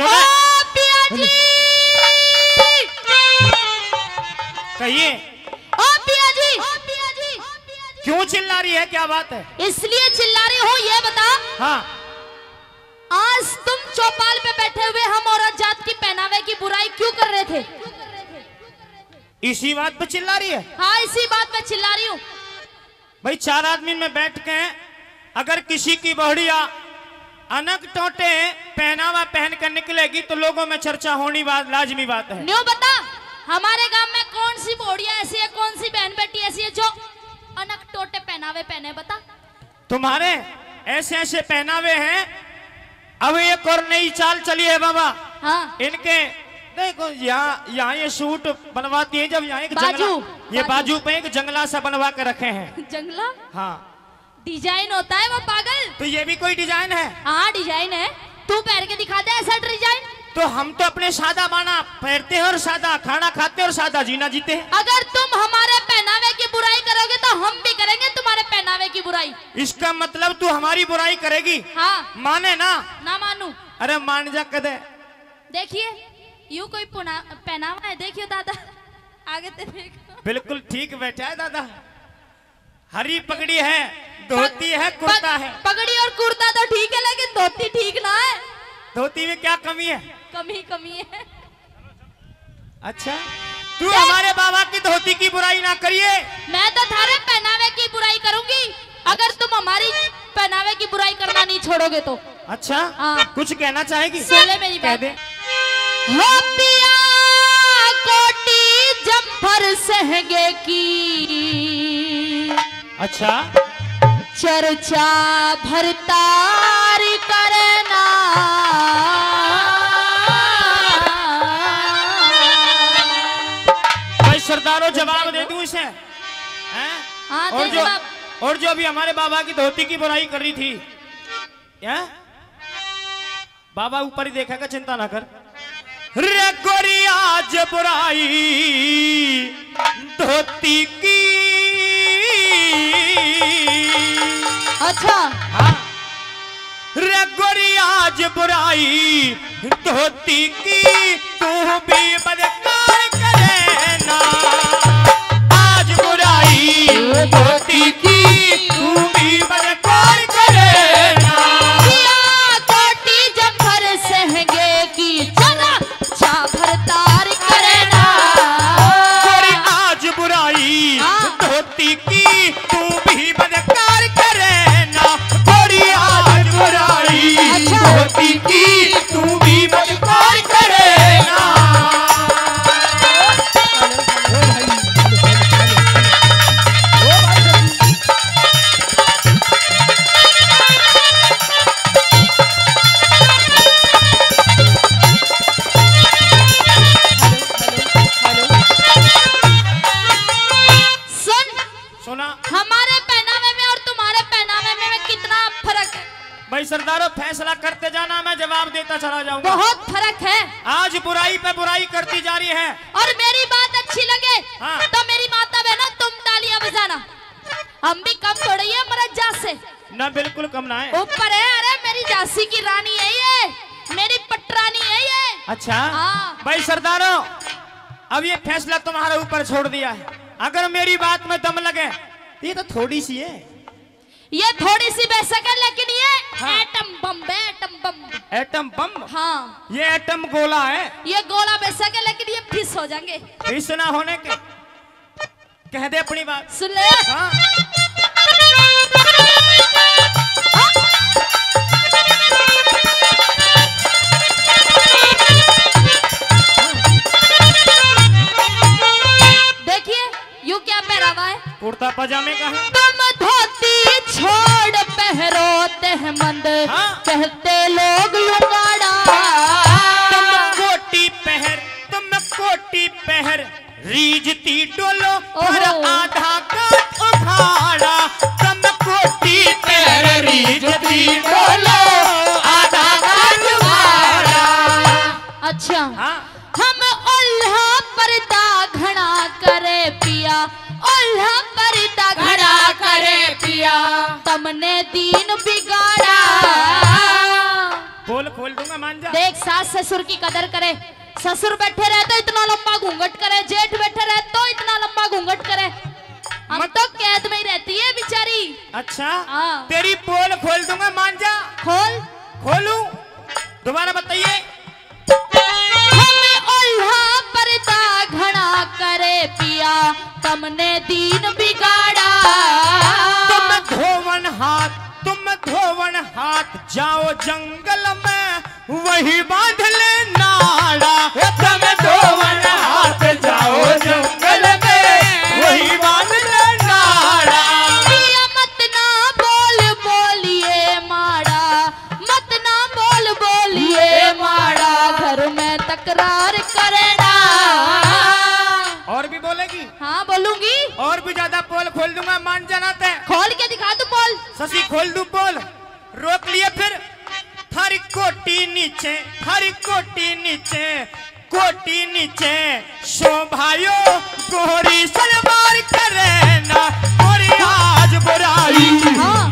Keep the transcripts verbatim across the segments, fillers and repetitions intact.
पिया जी कहिए क्यों चिल्ला रही है, क्या बात है? इसलिए चिल्ला रही हूँ, ये बता। हाँ। आज तुम चौपाल पे बैठे हुए हम औरत जात की पहनावे की बुराई क्यों कर रहे थे? इसी बात पे चिल्ला रही है? हाँ, इसी बात पे चिल्ला रही हूँ। भाई चार आदमी में बैठ के अगर किसी की बहड़िया अनक टोटे पहनावा पहन कर निकलेगी तो लोगों में चर्चा होनी बात लाजमी बात है। न्यू बता, हमारे गाँव में कौन सी बहड़िया ऐसी है, कौन सी बहन बेटी ऐसी है जो अनक टोटे पहनावे पहने? बता। तुम्हारे ऐसे ऐसे पहनावे हैं। अब एक और नई चाल चली है बाबा। हाँ। इनके देखो यहाँ यहाँ ये सूट बनवाती है, जब यहाँ एक बाजू ये बाजू, बाजू पे एक जंगला सा बनवा के रखे हैं। जंगला? हाँ, डिजाइन होता है वो पागल। तो ये भी कोई डिजाइन है? हाँ डिजाइन है, तू पहन के दिखा दे ऐसा डिजाइन। तो हम तो अपने सादा बाना पहनते हैं और सादा खाना खाते हैं और सादा जीना जीते हैं। अगर तुम हमारे पहनावे की बुराई करोगे तो हम भी करेंगे तुम्हारे पहनावे की बुराई। इसका मतलब तू हमारी बुराई करेगी? हाँ। माने ना? ना मानू। अरे मान जा कदे। देखिए यू कोई पहनावा है, देखियो दादा आगे तो देखो। बिल्कुल ठीक बैठा है दादा, हरी पगड़ी है, धोती है, कुर्ता है। पगड़ी और कुर्ता तो ठीक है लेकिन धोती ठीक ना है। धोती में क्या कमी है? कमी कमी है। अच्छा, तू हमारे बाबा की धोती की बुराई ना करिए। मैं तो थारे पहनावे की बुराई करूंगी अगर तुम हमारी पहनावे की बुराई करना नहीं छोड़ोगे तो। अच्छा आ, कुछ कहना चाहेगी? पहले मेरी बात हो पिया कोटी जम्फर सहगे की। अच्छा, चर्चा भरतार करना सरदारों, जवाब दे दूं इसे। हैं? और जो और जो अभी हमारे बाबा की धोती की बुराई कर रही थी, हैं? बाबा ऊपर ही देखेगा, चिंता ना कर। रे गोरिया जे बुराई धोती की। अच्छा। हाँ। रे गोरिया जे बुराई धोती की तू भी बदकार करेना। आज बुराई धोती की तू भी बदकार करेना। कोटी जम्फर सहगे की जरा जाभरतार करेना। गोरी आज बुराई धोती की तू भी बदकार करेना। गोरी आज बुराई धोती की तू भी बदकार करेना। सरदारों फैसला करते जाना, मैं जवाब देता चला जाऊंगा। बहुत फर्क है। आज बुराई पे बुराई करती जा रही है। और मेरी बात अच्छी लगे हाँ। तो मेरी माता बहना तुम तालियां बजाना। हम भी कम थोड़ी है मरद जात से ना, बिल्कुल कम ना है, ऊपर है। अरे मेरी जासी की रानी है ये, मेरी पटरानी है ये। अच्छा हाँ। भाई सरदारों अब ये फैसला तुम्हारे ऊपर छोड़ दिया है। अगर मेरी बात में दम लगे, ये तो थोड़ी सी है, ये थोड़ी सी बेशक है लेकिन ये हाँ। एटम बम है, एटम बम। Atom bomb? हाँ, ये एटम गोला है। ये गोला बेशक है लेकिन ये फिस हो जाएंगे। फिस ना होने के कह दे अपनी बात, सुन ले हाँ। देखिए यू क्या पहरावा है, कुर्ता पजामे का है। तुम धोती छोड़ पहरो तहमंद हाँ? कहते लोग लुगाड़ा। तुम कोटी पहर, तुम कोटी पहर रीजती डोलो और आधा का उखाड़ा। तुम कोटी पहर रीजती डोलो आधा का उखाड़ा। अच्छा हाँ? हम ओल्हा पर्दा घड़ा करे पिया, ओल्हा पर्दा घड़ा करे पिया। तुमने दीन बिगाड़ा। खोल खोल दूंगा मान जा। देख सास ससुर की कदर करे, ससुर बैठे रहे तो इतना लंबा घूंघट करे, जेठ बैठे रहे तो इतना लंबा घूंघट करे। हम तो कैद में ही रहती है बेचारी। अच्छा तेरी पोल खोल दूंगा मान जा। खोल खोलू दोबारा बताइए। हमें ओल्हा पर्दा घना करे पिया, तुमने दीन बिगाड़ा। तुम धोवन हाथ तुम धोवन हाथ जाओ जंगल में वही बांध ले नाड़ा। तुम धोवन हाथ जाओ जंगल में वही बांध ले नाड़ा। मत ना बोल बोलिए माड़ा, मत ना बोल बोलिए माड़ा, घर में तकरार करना। और भी बोलेगी? हाँ बोलूंगी। और भी ज्यादा पोल खोल दूंगा मान जाना। ते खोल के दिखा दू पोल। शशि खोल दू पोल। रोक लिए फिर थारी कोटी नीचे, थारी कोटी नीचे, कोटी नीचे। शोभायो गोरी सलवार करेना, गोरी आज बुराई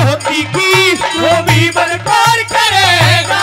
धोती की वो भी बरकार करेगा।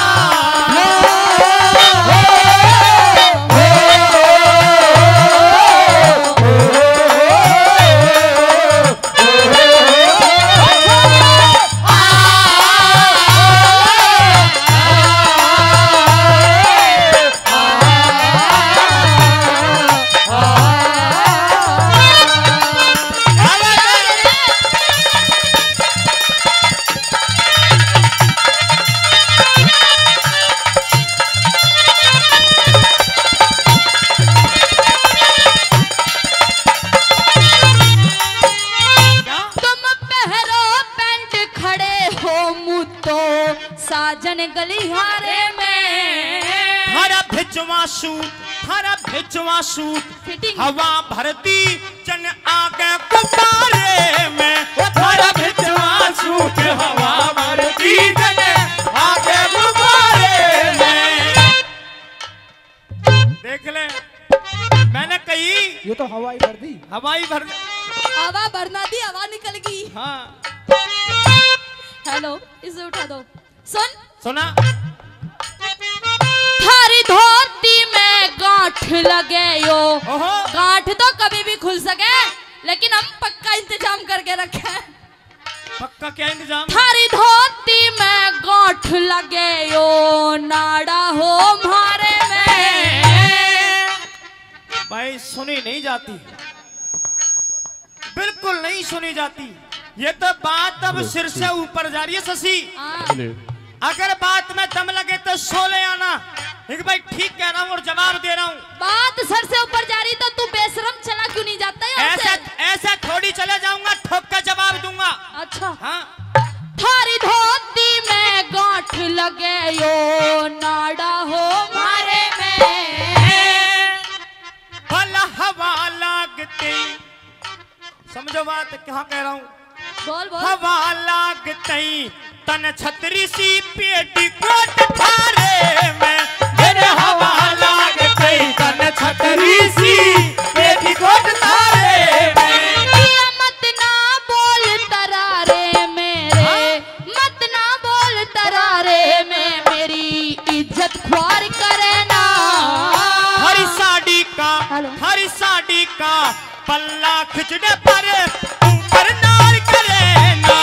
हवा भरती चन आके कुबारे में, थारा भिजवा सूट हवा भरती चन आके कुबारे में। देख ले मैंने कही ये तो हवाई भर दी, हवाई भर हवा भरना दी, हवा निकल गई। हाँ हेलो इसे उठा दो। सुन सुना थारी धोती में गांठ लगे यो, गांठ तो कभी भी खुल सके लेकिन हम पक्का इंतजाम करके रखे। पक्का क्या इंतजाम? थारी धोती में गांठ लगे यो, नाड़ा हो मारे में। भाई सुनी नहीं जाती, बिल्कुल नहीं सुनी जाती। ये तो बात अब सिर से ऊपर जा रही है शशि। अगर बात में दम लगे तो सोले आना। एक भाई ठीक कह रहा हूँ और जवाब दे रहा हूँ। बात सर से ऊपर जा रही तो तू बेशरम चला क्यों नहीं जाता है? ऐसा ऐसा थोड़ी चले जाऊंगा, ठोक का जवाब दूंगा। अच्छा हाँ। थारी धोती में गांठ लगे यो, नाड़ा हो मारे में। भला हवा लागते, समझो बात कहाँ कह रहा हूँ। बोल बोल। हवा लागते तन छतरी सी पेटीकोट थारे में, जन हवा लागते तन छतरी सी पेटीकोट थारे में। मत ना बोल तरारे मेरे, मत ना बोल तरारे में, मेरी इज्जत ख्वार करना। हरी साड़ी का हरी साड़ी का पल्ला खिंचने पर ऊपर नार करेना।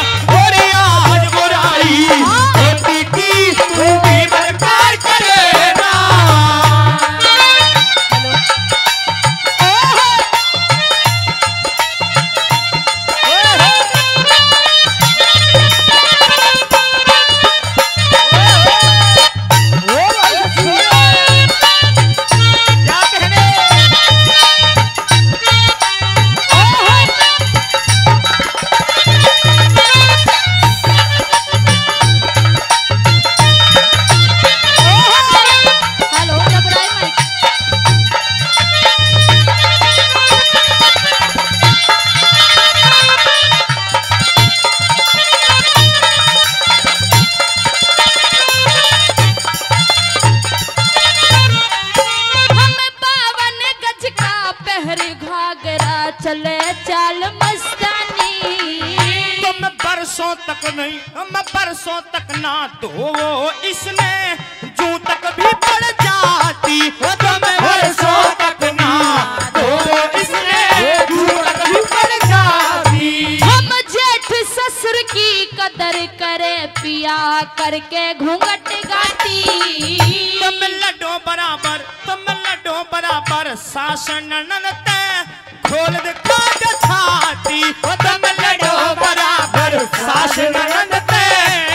नहीं हम बरसों तक ना धोवो इसने पर शासन ननते खोल दे खोल छाती ओ दम लड़ो बराबर शासन ननते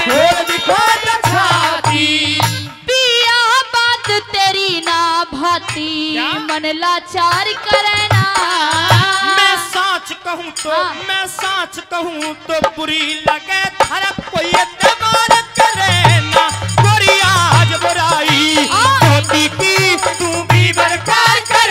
खोल दे खोल छाती पिया बात तेरी ना भाती मन लाचार करना। मैं साच कहूँ तो हाँ। मैं साच कहूँ तो बुरी लगे हर कोई दबार करना बुरी आज बुराई होती की तू भी बरकरार करना।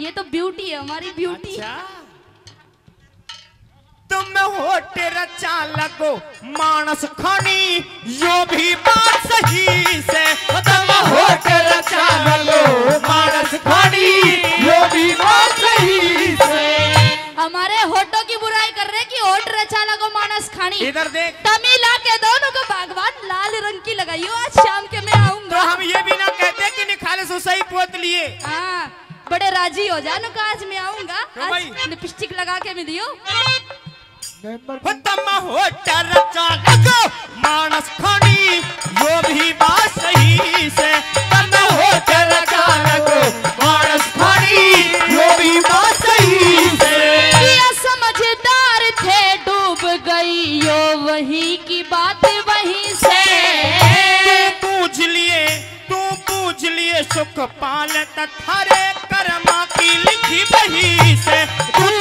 ये तो ब्यूटी है हमारी ब्यूटी। अच्छा। तुम होट रचा लगो मानस खानी यो भी बात सही से। तुम होट रचा लगो मानस खानी यो भी बात सही से। हमारे होटों की बुराई कर रहे कि होट रचा लगो मानस खानी। इधर देख तमिला के दोनों को बागवान लाल रंग की लगाइयो आज शाम के मैं आऊंगा। तो हम ये भी ना कहते कि निखाले सुसाई पोत लिए। हाँ बड़े राजी हो जानो का आज मैं आऊंगा। आज लिपस्टिक लगा के मिलियो। तम्मा होट रचा लगो मानस खानी यो भी बात सही से। तम्मा होट रचा लगो मानस खानी यो भी बात सही से। ये समझदार थे डूब गई यो वही की बात वही से। तू पूछ लिए तू पूछ लिए सुख पाल तथारे कर्मा की लिखी बही से।